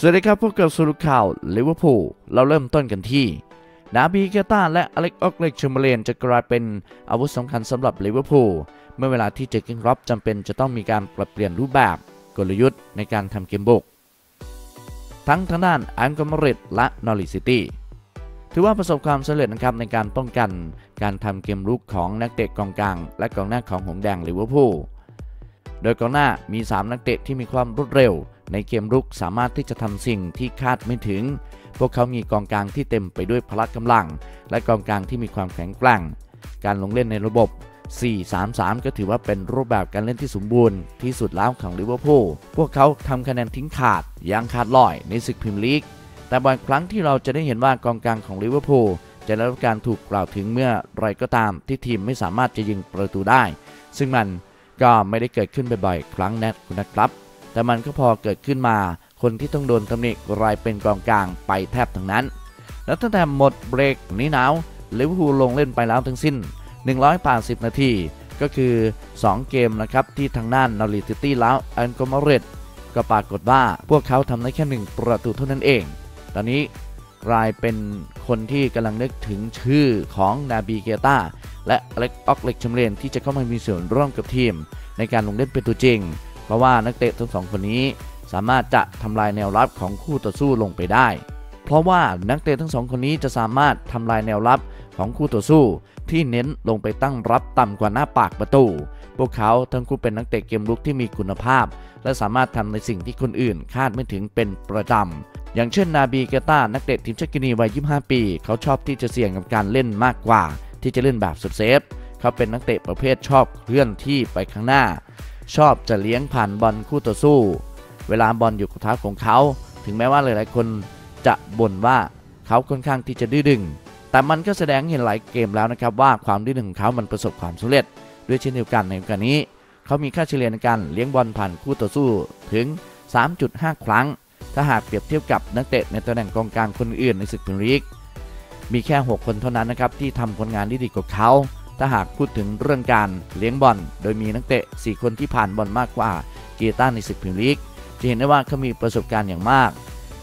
สวัสดีครับพวกกับสรุปข่าวลิเวอร์พูลเราเริ่มต้นกันที่นาบีแกต้าและอเล็กออกเล็กชูเมเลนจะกลายเป็นอาวุธสำคัญสำหรับลิเวอร์พูลเมื่อเวลาที่เจอกิ้งร็อบจำเป็นจะต้องมีการปรับเปลี่ยนรูปแบบกลยุทธ์ในการทำเกมบุกทั้งทางด้านอังกอร์เรตและนอริสซิตี้ถือว่าประสบความสำเร็จนะครับในการป้องกันการทำเกมรุกของนักเตะกองกลางและกองหน้าของหงส์แดงลิเวอร์พูลโดยกองหน้ามี3นักเตะที่มีความรวดเร็วในเกมรุกสามารถที่จะทำสิ่งที่คาดไม่ถึงพวกเขามีกองกลางที่เต็มไปด้วยพละกำลังและกองกลางที่มีความแข็งแกร่งการลงเล่นในระบบ 4-3-3 ก็ถือว่าเป็นรูปแบบการเล่นที่สมบูรณ์ที่สุดแล้วของลิเวอร์พูลพวกเขาทำคะแนนทิ้งขาดยังขาดลอยในศึกพรีเมียร์ลีกแต่บ่อยครั้งที่เราจะได้เห็นว่ากองกลางของลิเวอร์พูลจะได้รับการถูกกล่าวถึงเมื่อไรก็ตามที่ทีมไม่สามารถจะยิงประตูได้ซึ่งมันก็ไม่ได้เกิดขึ้นบ่อยๆครั้งนะครับแต่มันก็พอเกิดขึ้นมาคนที่ต้องโดนตำหนิรายเป็นกองกลางไปแทบทั้งนั้นและตั้งแต่หมดเบรกนี้แล้วลิเวอร์พูลลงเล่นไปแล้วทั้งสิ้น180นาทีก็คือ2เกมนะครับที่ทางด้านนอริสซิตี้แล้วอังกอร์เรตก็ปรากฏว่าพวกเขาทำได้แค่1ประตูเท่านั้นเองตอนนี้กลายเป็นคนที่กำลังนึกถึงชื่อของนาบีเกต้าและอเล็กออกเล็กชัมเลนที่จะเข้ามามีส่วนร่วมกับทีมในการลงเล่นเป็นตัวจริงเพราะว่านักเตะทั้งสองคนนี้สามารถจะทำลายแนวรับของคู่ต่อสู้ลงไปได้เพราะว่านักเตะทั้งสองคนนี้จะสามารถทำลายแนวรับของคู่ต่อสู้ที่เน้นลงไปตั้งรับต่ำกว่าหน้าปากประตูพวกเขาทั้งคู่เป็นนักเตะเกมรุกที่มีคุณภาพและสามารถทำในสิ่งที่คนอื่นคาดไม่ถึงเป็นประจำอย่างเช่นนาบีเกต้านักเตะทีมชาติกินีวัย25ปีเขาชอบที่จะเสี่ยงกับการเล่นมากกว่าที่จะเล่นแบบเซฟเขาเป็นนักเตะประเภทชอบเคลื่อนที่ไปข้างหน้าชอบจะเลี้ยงผ่านบอลคู่ต่อสู้เวลาบอลอยู่กับเท้าของเขาถึงแม้ว่าหลายๆคนจะบ่นว่าเขาค่อนข้างที่จะดื้อดึงแต่มันก็แสดงเห็นหลายเกมแล้วนะครับว่าความดื้อดึงของเขามันประสบความสำเร็จด้วยเช่นเดียวกันในการนี้เขามีค่าเฉลี่ยในการเลี้ยงบอลผ่านคู่ต่อสู้ถึง 3.5 ครั้งถ้าหากเปรียบเทียบกับนักเตะในตำแหน่งกองกลางคนอื่นในศึกพรีเมียร์ลีกมีแค่6คนเท่านั้นนะครับที่ทำผลงานที่ดีกว่าเขาถ้าหากพูดถึงเรื่องการเลี้ยงบอลโดยมีนักเตะ4คนที่ผ่านบอลมากกว่าเกต้าในศึกพรีเมียร์ลีกจะเห็นได้ว่าเขามีประสบการณ์อย่างมาก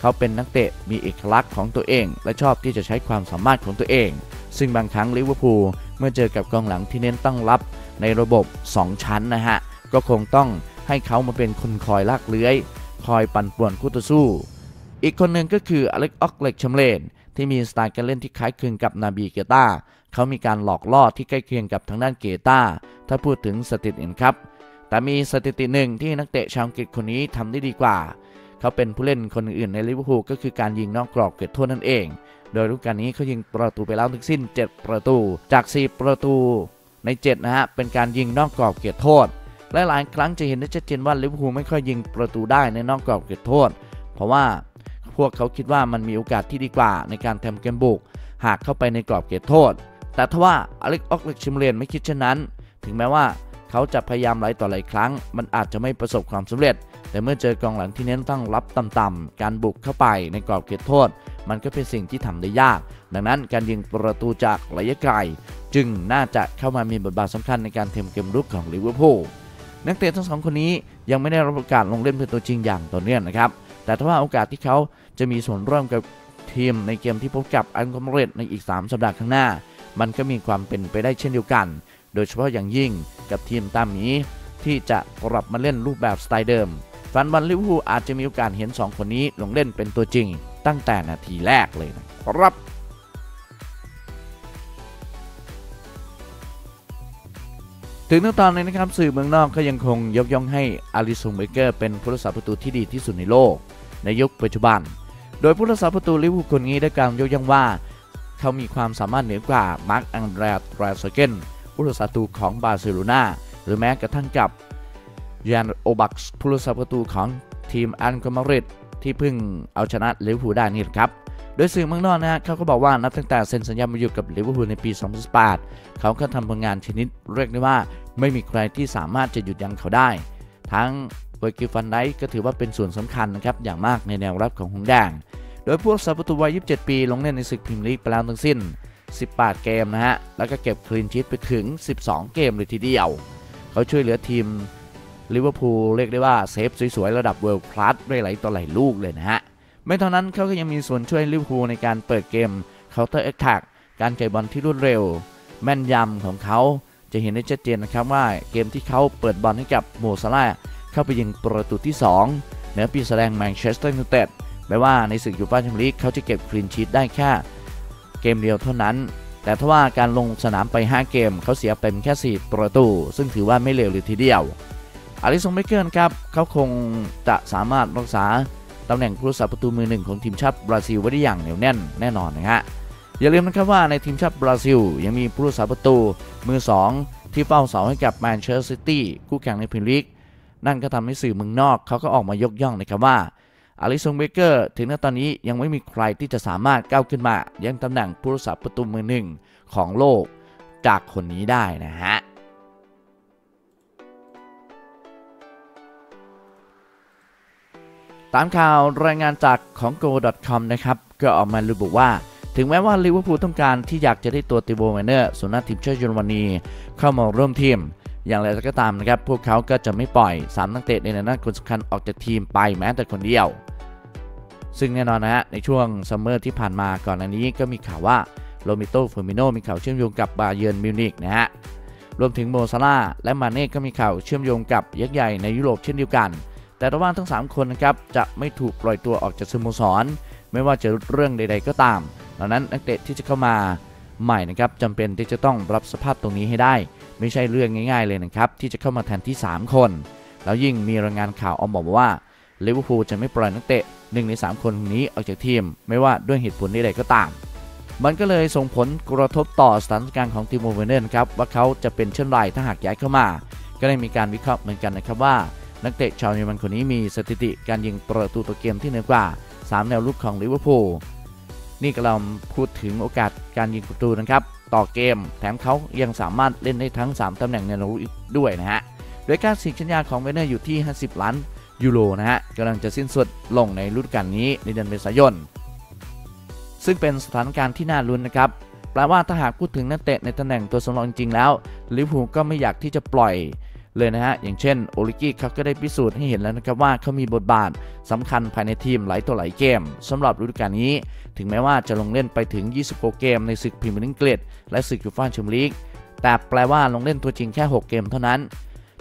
เขาเป็นนักเตะมีเอกลักษณ์ของตัวเองและชอบที่จะใช้ความสามารถของตัวเองซึ่งบางครั้งลิเวอร์พูลเมื่อเจอกับกองหลังที่เน้นตั้งรับในระบบ2ชั้นนะฮะก็คงต้องให้เขามาเป็นคนคอยลากเลื้อยคอยปั่นป่วนคู่ต่อสู้อีกคนหนึ่งก็คืออเล็กออกเล็กชัมเลนที่มีสไตล์การเล่นที่คล้ายคลึงกับนาบีเกต้าเขามีการหลอกล่อที่ใกล้เคียงกับทางด้านเกต้าถ้าพูดถึงสถิตินะครับแต่มีสถิติหนึ่งที่นักเตะชาวอังกฤษคนนี้ทำได้ดีกว่าเขาเป็นผู้เล่นคนอื่นในลิเวอร์พูลก็คือการยิงนอกกรอบเขตโทษนั่นเองโดยฤดูกาลนี้เขายิงประตูไปแล้วทั้งสิ้น7ประตูจาก4ประตูใน7นะฮะเป็นการยิงนอกกรอบเขตโทษและหลายครั้งจะเห็นได้ชัดเจนว่าลิเวอร์พูลไม่ค่อยยิงประตูได้ในนอกกรอบเขตโทษเพราะว่าพวกเขาคิดว่ามันมีโอกาสที่ดีกว่าในการทำเกมบุกหากเข้าไปในกรอบเขตโทษแต่ทว่าอเล็กออกเล็กชิมเลนไม่คิดเช่นนั้นถึงแม้ว่าเขาจะพยายามหลายต่อหลายครั้งมันอาจจะไม่ประสบความสำเร็จแต่เมื่อเจอกองหลังที่เน้นตั้งรับต่ำๆการบุกเข้าไปในกรอบเขตโทษมันก็เป็นสิ่งที่ทำได้ยากดังนั้นการยิงประตูจากระยะไกลจึงน่าจะเข้ามามีบทบาทสำคัญในการทำเกมรุกของลิเวอร์พูลนักเตะทั้งสองคนนี้ยังไม่ได้รับโอกาสลงเล่นเป็นตัวจริงอย่างต่อเนื่องนะครับแต่ถ้าว่าโอกาสที่เขาจะมีส่วนร่วมกับทีมในเกมที่พบกับอังกอร์เรตในอีก3สัปดาห์ข้างหน้ามันก็มีความเป็นไปได้เช่นเดียวกันโดยเฉพาะอย่างยิ่งกับทีมตามนี้ที่จะปรับมาเล่นรูปแบบสไตล์เดิมแฟนบอลลิเวอร์พูลอาจจะมีโอกาสเห็น2คนนี้ลงเล่นเป็นตัวจริงตั้งแต่นาทีแรกเลยนะครับถึงตอนนี้นะครับสื่อเมืองนอกก็ยังคงยกย่องให้อาริสัน เบเกอร์เป็นผู้รักษาประตูที่ดีที่สุดในโลกในยุคปัจจุบันโดยผู้รักษาประตูลิเวอร์พูลคนนี้ได้กล่าวยกย่องว่าเขามีความสามารถเหนือกว่ามาร์กอังเดรแทรสเกนผู้รักษาประตูของบาร์เซโลนาหรือแม้กระทั่งกับยานโอบักส์ผู้รักษาประตูของทีมอังกอร์เรตที่เพิ่งเอาชนะลิเวอร์พูลได้นี่ครับโดยสื่อเมืองนอกนะเขาก็บอกว่านับตั้งแต่เซ็นสัญญามาอยู่กับลิเวอร์พูลในปี 2018 เขาก็ทำผลงานชนิดเรียกได้ว่าไม่มีใครที่สามารถจะหยุดยั้งเขาได้ทั้งเวอร์กิล ฟันไดค์ก็ถือว่าเป็นส่วนสำคัญนะครับอย่างมากในแนวรับของหงส์แดงโดยผู้รักษาประตูวัย 27 ปีลงเล่นในศึกพรีเมียร์ลีกไปแล้วทั้งสิ้น18 เกมนะฮะแล้วก็เก็บคลีนชีทไปถึง12 เกมเลยทีเดียวเขาช่วยเหลือทีมลิเวอร์พูลเรียกได้ว่าเซฟสวยๆระดับเวิลด์คลาสได้หลายต่อหลายลูกเลยนะฮะ ไม่เท่านั้นเขาก็ยังมีส่วนช่วยลิเวอร์พูลในการเปิดเกมเคาน์เตอร์แอตแทคการจ่ายบอลที่รวดเร็วแม่นยำของเขาจะเห็นได้ชัดเจนนะครับว่าเกมที่เขาเปิดบอลให้กับโมซาร่าเข้าไปยิงประตูที่2เหนือปีแสดงแมนเชสเตอร์ยูไนเต็ดแม้ว่าในศึกยูฟ่าแชมเปี้ยนส์ลีกเขาจะเก็บคลีนชีทได้แค่เกมเดียวเท่านั้นแต่ถ้าว่าการลงสนามไป5เกมเขาเสียไปแค่4ประตูซึ่งถือว่าไม่เลวเลยทีเดียวอาริสัน เบคเกอร์ครับเขาคงจะสามารถรักษาตำแหน่งผู้รักษาประตูมือหนึ่งของทีมชาติบราซิลไว้ได้อย่างเหนียวแน่นแน่นอนนะฮะอย่าลืมนะครับว่าในทีมชาติบราซิลยังมีผู้รักษาประตูมือ2ที่เฝ้าเสาให้กับแมนเชสเตอร์ซิตี้คู่แข่งในพรีเมียร์ลีกนั่นก็ทำให้สื่อเมืองนอกเขาก็ออกมายกย่องนะครับว่าอาริสัน เบคเกอร์ถึงณตอนนี้ยังไม่มีใครที่จะสามารถก้าวขึ้นมาแย่งตำแหน่งผู้รักษาประตูมือหนึ่งของโลกจากคนนี้ได้นะฮะตามข่าวรายงานจากของ go.com นะครับก็ออกมาระบุว่าถึงแม้ว่าลิเวอร์พูลต้องการที่อยากจะได้ตัวติโบแมนเนอร์ส่วนหน้าทีมชาติเยอรมนีเข้ามาร่วมทีมอย่างไรก็ตามนะครับพวกเขาก็จะไม่ปล่อย3นักเตะในหน้าคนสำคัญออกจากทีมไปแม้แต่คนเดียวซึ่งแน่นอนนะฮะในช่วงซัมเมอร์ที่ผ่านมาก่อนหน้านี้ก็มีข่าวว่าโรเมโต ฟูมิโนมีข่าวเชื่อมโยงกับบาเยิร์นมิวนิกนะฮะรวมถึงโมซาร่าและมาเน่ก็มีข่าวเชื่อมโยงกับยักษ์ใหญ่ในยุโรปเช่นเดียวกันแต่ระหว่างทั้ง3คนนะครับจะไม่ถูกปล่อยตัวออกจากสโมสรไม่ว่าจะเรื่องใดๆก็ตามดังนั้นนักเตะที่จะเข้ามาใหม่นะครับจำเป็นที่จะต้องรับสภาพตรงนี้ให้ได้ไม่ใช่เรื่องง่ายๆเลยนะครับที่จะเข้ามาแทนที่3คนแล้วยิ่งมีรายงานข่าวออกบอกว่าลิเวอร์พูลจะไม่ปล่อยนักเตะ1ใน3คนนี้ออกจากทีมไม่ว่าด้วยเหตุผลใดๆก็ตามมันก็เลยส่งผลกระทบต่อสถานการณ์ของทีมโมเวเนอร์ครับว่าเขาจะเป็นเช่นไรถ้าหากย้ายเข้ามาก็ได้มีการวิเคราะห์เหมือนกันนะครับว่านักเตะชาวเยอรมันคนนี้มีสถิติการยิงประตูต่อเกมที่เหนือกว่า3แนวรุกของลิเวอร์พูลนี่กำลังพูดถึงโอกาสการยิงประตูนะครับต่อเกมแถมเขายังสามารถเล่นได้ทั้ง3ตำแหน่งแนวรุกอีกด้วยนะฮะโดยการเซ็นสัญญาของเวเนอร์อยู่ที่50 ล้านยูโรนะฮะกำลังจะสิ้นสุดลงในฤดูกาลนี้ในเดือนเมษายนซึ่งเป็นสถานการณ์ที่น่าลุ้นนะครับแปลว่าถ้าหากพูดถึงนักเตะในตำแหน่งตัวสำรองจริงแล้วลิเวอร์พูลก็ไม่อยากที่จะปล่อยเลยนะฮะอย่างเช่นโอลิกี้เขาก็ได้พิสูจน์ให้เห็นแล้วนะครับว่าเขามีบทบาทสำคัญภายในทีมหลายตัวหลายเกมสำหรับฤดูกาลนี้ถึงแม้ว่าจะลงเล่นไปถึง26เกมในศึกพรีเมียร์อังกฤษและศึกยูฟ่าแชมเปี้ยนส์ลีกแต่แปลว่าลงเล่นตัวจริงแค่6เกมเท่านั้น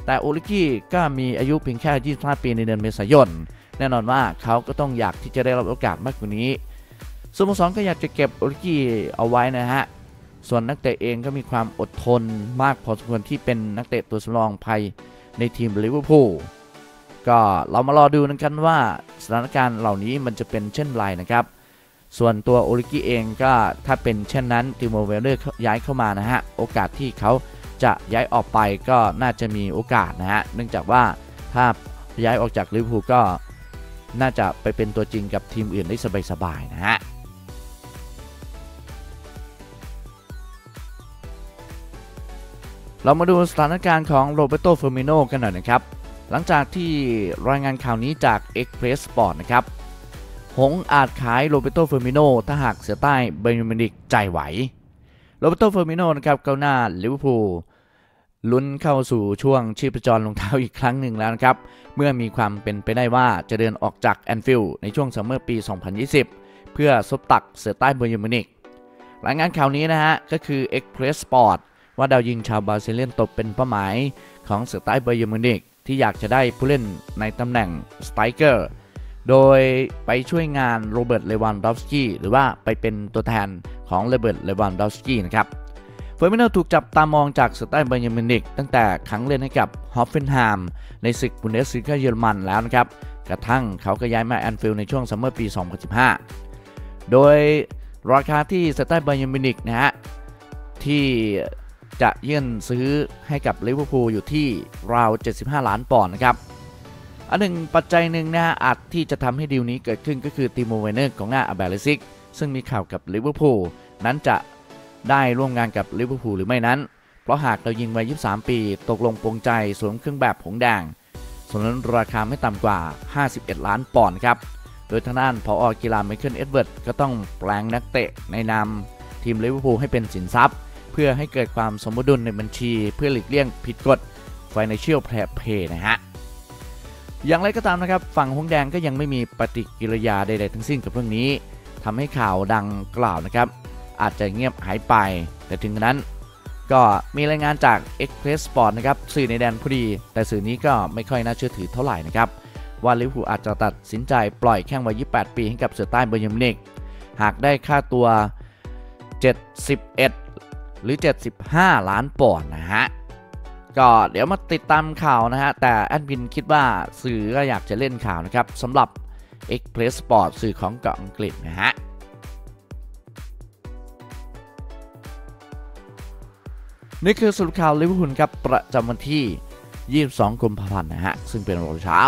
แต่โอลิกี้ก็มีอายุเพียงแค่25 ปีในเดือนเมษายนแน่นอนว่าเขาก็ต้องอยากที่จะได้รับโอกาสมากกว่านี้สโมสรก็อยากจะเก็บโอลิกี้เอาไว้นะฮะส่วนนักเตะเองก็มีความอดทนมากพอสมควรที่เป็นนักเตะตัวสำรองภายในทีมลิเวอร์พูลก็เรามารอดูกันว่าสถานการณ์เหล่านี้มันจะเป็นเช่นไรนะครับส่วนตัวโอลิกี้เองก็ถ้าเป็นเช่นนั้นติโม เวลเลอร์ย้ายเข้ามานะฮะโอกาสที่เขาจะย้ายออกไปก็น่าจะมีโอกาสนะฮะเนื่องจากว่าถ้าย้ายออกจากลิเวอร์พูลก็น่าจะไปเป็นตัวจริงกับทีมอื่นได้สบายๆนะฮะเรามาดูสถานการณ์ของโรเบโต เฟอร์มิโน่กันหน่อยนะครับหลังจากที่รายงานข่าวนี้จาก Express Sport นะครับหงอาจขายโรเบโต เฟอร์มิโน่ถ้าหากเสียใต้เบนเดนิกใจไหวโรเบโต เฟอร์มิโน่นะครับก้าวหน้าลิเวอร์พูลลุ้นเข้าสู่ช่วงชีพจรรองเท้าอีกครั้งหนึ่งแล้วนะครับเมื่อมีความเป็นไปได้ว่าจะเดินออกจากแอนฟิลด์ในช่วงซัมเมอร์ปี 2020 เพื่อซบตักเสียใต้เบนเดนิกรายงานข่าวนี้นะฮะก็คือ Express Sportว่าดาวยิงชาวบราซิลเลียนตกเป็นเป้าหมายของสไตล์ไบเยิร์นมิวนิกที่อยากจะได้ผู้เล่นในตำแหน่งสไตรเกอร์โดยไปช่วยงานโรเบิร์ต เลวานดอฟสกี้หรือว่าไปเป็นตัวแทนของโรเบิร์ต เลวานดอฟสกี้นะครับเฟอร์มิโน่ถูกจับตามองจากสไตล์ไบเยิร์นมิวนิกตั้งแต่ครั้งเล่นให้กับฮอฟเฟนไฮม์ในศึกบุนเดสลีกาเยอรมันแล้วนะครับกระทั่งเขาก็ย้ายมาแอนฟิลด์ในช่วงซัมเมอร์ปี 2015โดยราคาที่สไตล์ไบเยิร์นมิวนิกนะฮะที่จะยื่นซื้อให้กับลิเวอร์พูลอยู่ที่ราว75 ล้านปอนด์นะครับอันหนึ่งปัจจัยหนึ่งนะฮะอาจที่จะทำให้ดีลนี้เกิดขึ้นก็คือติโม เวร์เนอร์ของหน้าอาเบเลซิกซึ่งมีข่าวกับลิเวอร์พูลนั้นจะได้ร่วมงานกับลิเวอร์พูลหรือไม่นั้นเพราะหากเรายิงวัย23 ปีตกลงปรงใจสวมเครื่องแบบผงแดงส่วนนั้นราคาไม่ต่ำกว่า51 ล้านปอนด์ครับโดยทางด้านผอ.กีฬาไมเคิล เอ็ดเวิร์ดก็ต้องแปลงนักเตะในนามทีมลิเวอร์พูลให้เป็นสินทรัพย์เพื่อให้เกิดความสมดุลในบัญชีเพื่อหลีกเลี่ยงผิดกฎ Financial Fair Play นะฮะ อย่างไรก็ตามนะครับฝั่งหงส์แดงก็ยังไม่มีปฏิกิริยาใดๆทั้งสิ้นกับเรื่องนี้ทำให้ข่าวดังกล่าวนะครับอาจจะเงียบหายไปแต่ถึงนั้นก็มีรายงานจาก Express Sport นะครับสื่อในแดนพอดีแต่สื่อนี้ก็ไม่ค่อยน่าเชื่อถือเท่าไหร่นะครับว่าลิเวอร์พูลอาจจะตัดสินใจปล่อยแข้งวัย 28 ปีให้กับเสือใต้ไบเยิร์นมิวนิกหากได้ค่าตัว71หรือ75ล้านปอนด์นะฮะก็เดี๋ยวมาติดตามข่าวนะฮะแต่แอดมินคิดว่าสื่อก็อยากจะเล่นข่าวนะครับสำหรับ Express Sport สื่อของเกาะอังกฤษนะฮะนี่คือสรุปข่าวลิเวอร์พูลครับประจำวันที่22 กุมภาพันธ์นะฮะซึ่งเป็นวันเช้า